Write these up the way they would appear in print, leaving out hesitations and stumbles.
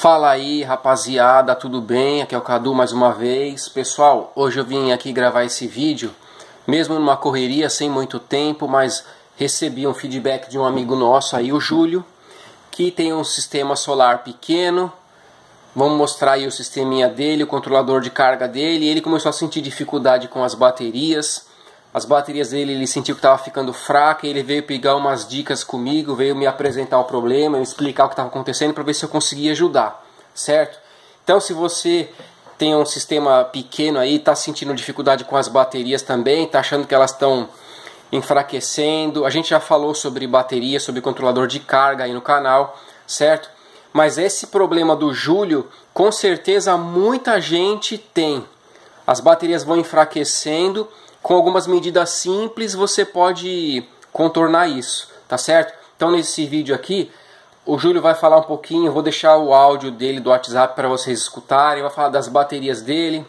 Fala aí, rapaziada, tudo bem? Aqui é o Cadu mais uma vez. Pessoal, hoje eu vim aqui gravar esse vídeo, mesmo numa correria, sem muito tempo, mas recebi um feedback de um amigo nosso aí, o Júlio, que tem um sistema solar pequeno. Vamos mostrar aí o sisteminha dele, o controlador de carga dele. Ele começou a sentir dificuldade com as baterias. As baterias dele, ele sentiu que estava ficando fraca. Ele veio pegar umas dicas comigo, veio me apresentar o problema, me explicar o que estava acontecendo para ver se eu conseguia ajudar, certo? Então, se você tem um sistema pequeno aí, está sentindo dificuldade com as baterias também, está achando que elas estão enfraquecendo, a gente já falou sobre bateria, sobre controlador de carga aí no canal, certo? Mas esse problema do Júlio, com certeza muita gente tem. As baterias vão enfraquecendo. Com algumas medidas simples você pode contornar isso, tá certo? Então nesse vídeo aqui o Júlio vai falar um pouquinho, eu vou deixar o áudio dele do WhatsApp para vocês escutarem, vai falar das baterias dele,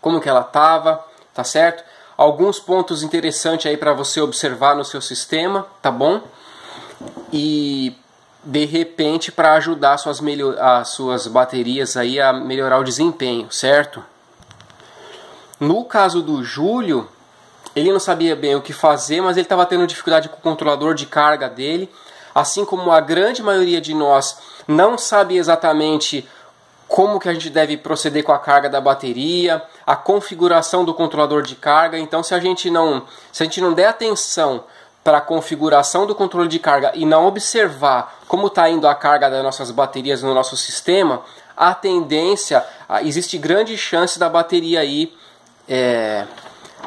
como que ela tava, tá certo? Alguns pontos interessantes aí para você observar no seu sistema, tá bom? E de repente para ajudar as suas baterias aí a melhorar o desempenho, certo? No caso do Júlio, ele não sabia bem o que fazer, mas ele estava tendo dificuldade com o controlador de carga dele. Assim como a grande maioria de nós não sabe exatamente como que a gente deve proceder com a carga da bateria, a configuração do controlador de carga. Então, se a gente não der atenção para a configuração do controle de carga e não observar como está indo a carga das nossas baterias no nosso sistema, a tendência, existe grande chance da bateria aí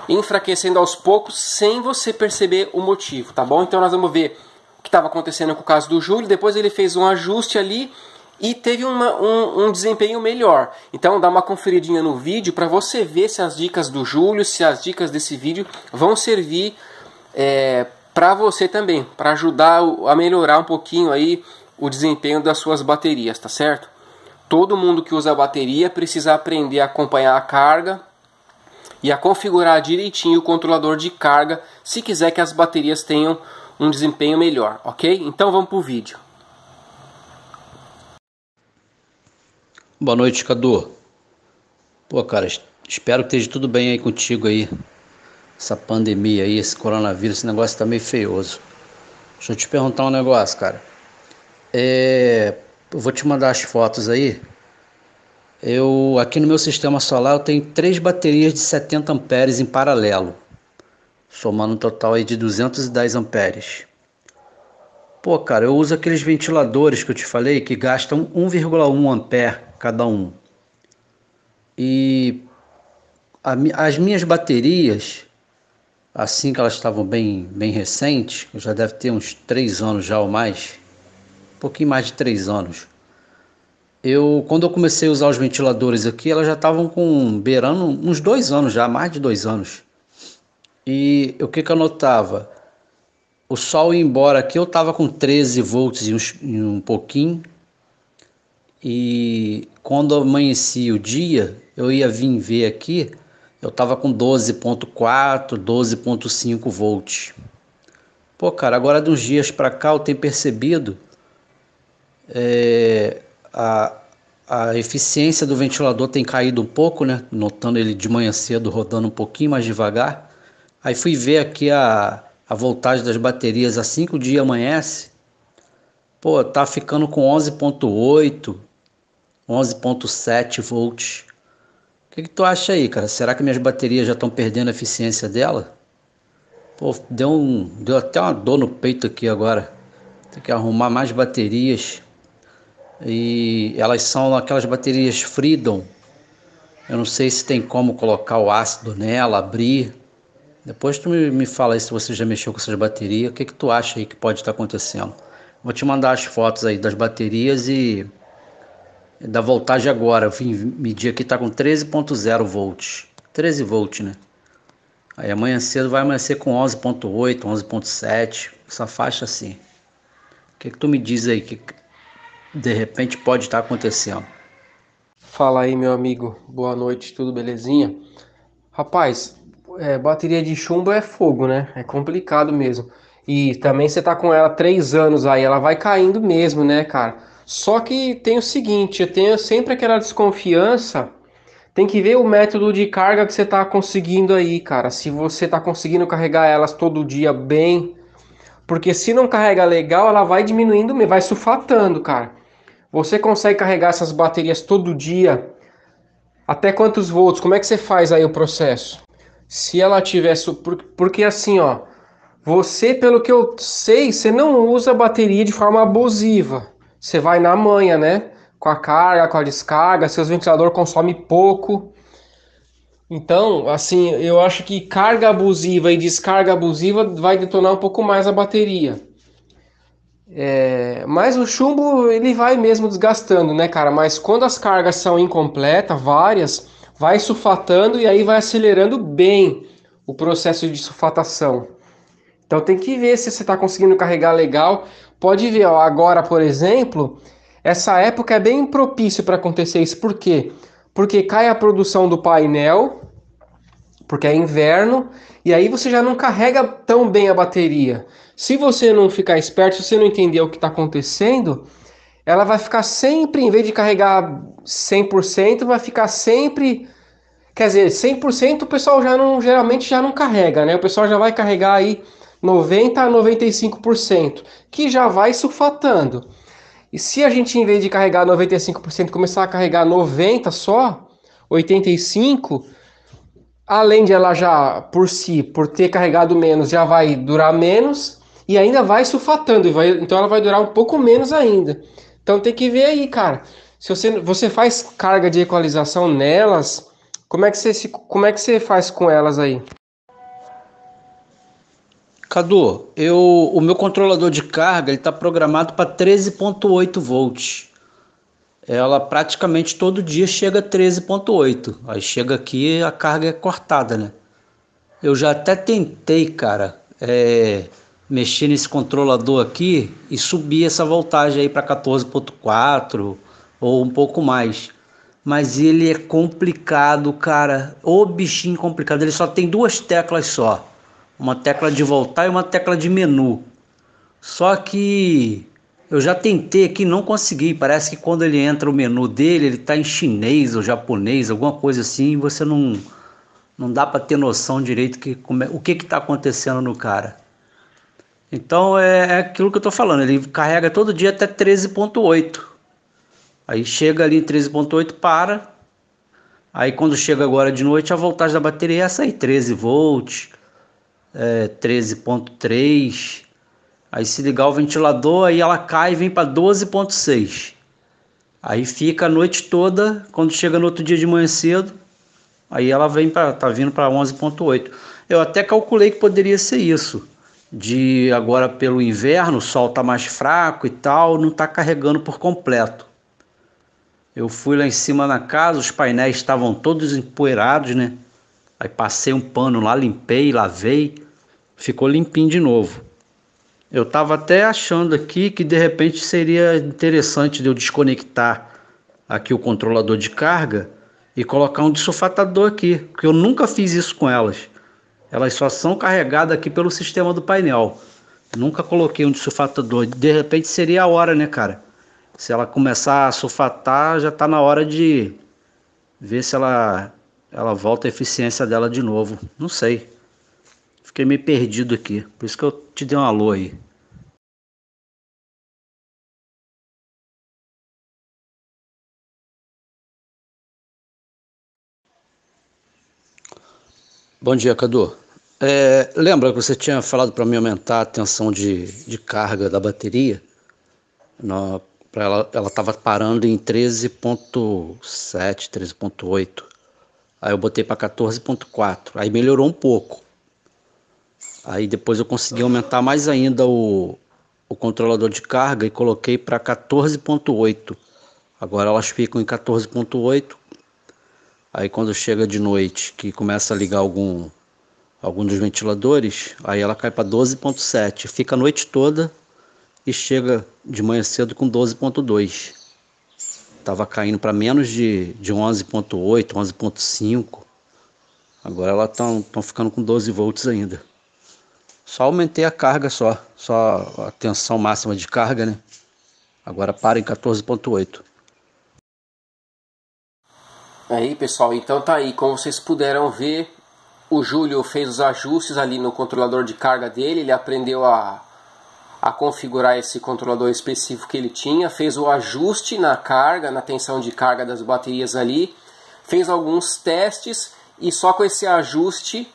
enfraquecendo aos poucos sem você perceber o motivo, tá bom? Então nós vamos ver o que estava acontecendo com o caso do Júlio. Depois ele fez um ajuste ali e teve um desempenho melhor. Então dá uma conferidinha no vídeo para você ver se as dicas do Júlio, se as dicas desse vídeo vão servir para você também, para ajudar a melhorar um pouquinho aí o desempenho das suas baterias, tá certo? Todo mundo que usa a bateria precisa aprender a acompanhar a carga e a configurar direitinho o controlador de carga se quiser que as baterias tenham um desempenho melhor, ok? Então vamos para o vídeo. Boa noite, Cadu. Pô, cara, espero que esteja tudo bem aí contigo aí. Essa pandemia aí, esse coronavírus, esse negócio tá meio feioso. Deixa eu te perguntar um negócio, cara. Eu vou te mandar as fotos aí. Eu aqui no meu sistema solar eu tenho 3 baterias de 70 amperes em paralelo, somando um total aí de 210 amperes. Pô, cara, eu uso aqueles ventiladores que eu te falei que gastam 1,1 ampere cada um. E as minhas baterias, assim que elas estavam bem recentes, já deve ter uns 3 anos já ou mais, um pouquinho mais de 3 anos. Quando eu comecei a usar os ventiladores aqui, elas já estavam beirando uns 2 anos já, mais de 2 anos. E o que eu notava? O sol ia embora aqui, eu estava com 13 volts e um pouquinho. E quando amanhecia o dia, eu ia vir ver aqui, eu estava com 12,4, 12,5 volts. Pô, cara, agora de uns dias para cá eu tenho percebido a eficiência do ventilador tem caído um pouco, né? Notando ele de manhã cedo rodando um pouquinho mais devagar. Aí fui ver aqui a voltagem das baterias assim que o dia amanhece. Pô, tá ficando com 11,8, 11,7 volts. O que tu acha aí, cara? Será que minhas baterias já estão perdendo a eficiência dela? Pô, deu até uma dor no peito aqui agora. Tem que arrumar mais baterias. E elas são aquelas baterias Freedom. Eu não sei se tem como colocar o ácido nela, abrir. Depois tu me fala aí se você já mexeu com essas baterias. O que tu acha aí que pode estar acontecendo? Vou te mandar as fotos aí das baterias e da voltagem agora. Eu vim medir aqui, tá com 13,0 volts. 13 volts, né? Aí amanhã cedo vai amanhecer com 11,8, 11,7. Essa faixa assim. O que tu me diz aí? De repente pode estar acontecendo. Fala aí, meu amigo, boa noite, tudo belezinha? Rapaz, bateria de chumbo é fogo, né? É complicado mesmo. E também você tá com ela 3 anos aí, ela vai caindo mesmo, né, cara? Só que tem o seguinte, eu tenho sempre aquela desconfiança, tem que ver o método de carga que você está conseguindo aí, cara. Se você está conseguindo carregar elas todo dia bem, porque se não carrega legal, ela vai diminuindo, vai sulfatando, cara. Você consegue carregar essas baterias todo dia? Até quantos volts? Como é que você faz aí o processo? Se ela tivesse... Porque assim, ó, você, pelo que eu sei, você não usa a bateria de forma abusiva. Você vai na manha, né? Com a carga, com a descarga, seus ventiladores consomem pouco. Então, assim, eu acho que carga abusiva e descarga abusiva vai detonar um pouco mais a bateria. Mas o chumbo, ele vai mesmo desgastando, né, cara? Mas quando as cargas são incompletas, várias, vai sulfatando e aí vai acelerando bem o processo de sulfatação. Então tem que ver se você está conseguindo carregar legal. Pode ver, ó, agora, por exemplo, essa época é bem propício para acontecer isso. Por quê? Porque cai a produção do painel, porque é inverno, e aí você já não carrega tão bem a bateria. Se você não ficar esperto, se você não entender o que está acontecendo, ela vai ficar sempre, em vez de carregar 100%, vai ficar sempre... Quer dizer, 100% o pessoal geralmente já não carrega, né? O pessoal já vai carregar aí 90% a 95%, que já vai sulfatando. E se a gente, em vez de carregar 95%, começar a carregar 90% só, 85%, além de ela já, por si, por ter carregado menos, já vai durar menos, e ainda vai sulfatando, então ela vai durar um pouco menos ainda. Então tem que ver aí, cara, se você faz carga de equalização nelas, como é que você faz com elas aí? Cadu, o meu controlador de carga está programado para 13,8 volts. Ela praticamente todo dia chega a 13,8. Aí chega aqui, a carga é cortada, né? Eu já até tentei, cara, mexer nesse controlador aqui e subir essa voltagem aí para 14,4 ou um pouco mais. Mas ele é complicado, cara. Ô bichinho complicado. Ele só tem duas teclas só. Uma tecla de voltar e uma tecla de menu. Só que eu já tentei aqui e não consegui. Parece que quando ele entra o menu dele, ele está em chinês ou japonês, alguma coisa assim, e você não dá para ter noção direito o que está acontecendo no cara. Então é aquilo que eu estou falando, ele carrega todo dia até 13,8. Aí chega ali em 13,8, para. Aí quando chega agora de noite, a voltagem da bateria é essa aí, 13 volts... 13,3. Aí se ligar o ventilador, aí ela cai e vem para 12,6. Aí fica a noite toda. Quando chega no outro dia de manhã cedo, aí ela tá vindo para 11,8. Eu até calculei que poderia ser isso. De agora pelo inverno, o sol tá mais fraco e tal, não tá carregando por completo. Eu fui lá em cima na casa, os painéis estavam todos empoeirados, né? Aí passei um pano lá, limpei, lavei, ficou limpinho de novo. Eu estava até achando aqui que de repente seria interessante de eu desconectar aqui o controlador de carga e colocar um desulfatador aqui, porque eu nunca fiz isso com elas. Elas só são carregadas aqui pelo sistema do painel. Nunca coloquei um desulfatador. De repente seria a hora, né, cara? Se ela começar a sulfatar, já está na hora de ver se ela volta a eficiência dela de novo. Não sei. Fiquei meio perdido aqui. Por isso que eu te dei um alô aí. Bom dia, Cadu. Lembra que você tinha falado para mim aumentar a tensão de carga da bateria? Ela estava parando em 13,7, 13,8. Aí eu botei para 14,4, aí melhorou um pouco. Aí depois eu consegui aumentar mais ainda o controlador de carga e coloquei para 14,8. Agora elas ficam em 14,8. Aí quando chega de noite, que começa a ligar algum dos ventiladores, aí ela cai para 12,7. Fica a noite toda e chega de manhã cedo com 12,2. Estava caindo para menos de 11,8, 11,5. Agora elas estão ficando com 12 volts ainda. Só aumentei a carga, só a tensão máxima de carga, né? Agora para em 14.8. Aí, pessoal, então tá aí. Como vocês puderam ver, o Júlio fez os ajustes ali no controlador de carga dele. Ele aprendeu a configurar esse controlador específico que ele tinha. Fez o ajuste na carga, na tensão de carga das baterias ali. Fez alguns testes e só com esse ajuste,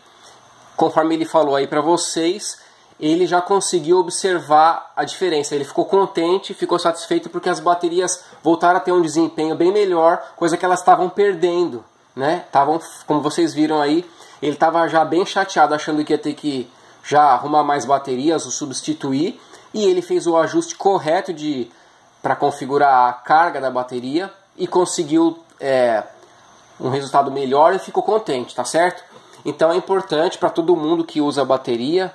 conforme ele falou aí para vocês, ele já conseguiu observar a diferença. Ele ficou contente, ficou satisfeito porque as baterias voltaram a ter um desempenho bem melhor, coisa que elas estavam perdendo, né? Tavam, como vocês viram aí, ele estava já bem chateado, achando que ia ter que já arrumar mais baterias ou substituir. E ele fez o ajuste correto para configurar a carga da bateria e conseguiu um resultado melhor e ficou contente, tá certo? Então é importante para todo mundo que usa a bateria,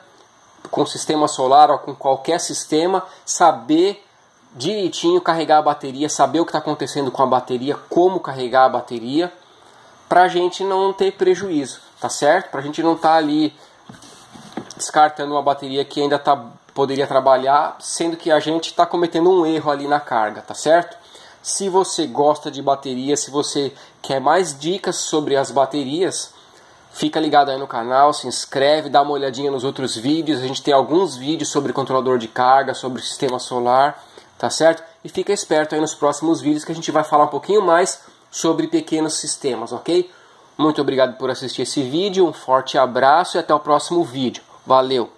com sistema solar ou com qualquer sistema, saber direitinho carregar a bateria, saber o que está acontecendo com a bateria, como carregar a bateria, para a gente não ter prejuízo, tá certo? Para a gente não estar ali descartando uma bateria que ainda poderia trabalhar, sendo que a gente está cometendo um erro ali na carga, tá certo? Se você gosta de bateria, se você quer mais dicas sobre as baterias, fica ligado aí no canal, se inscreve, dá uma olhadinha nos outros vídeos. A gente tem alguns vídeos sobre controlador de carga, sobre sistema solar, tá certo? E fica esperto aí nos próximos vídeos que a gente vai falar um pouquinho mais sobre pequenos sistemas, ok? Muito obrigado por assistir esse vídeo, um forte abraço e até o próximo vídeo. Valeu!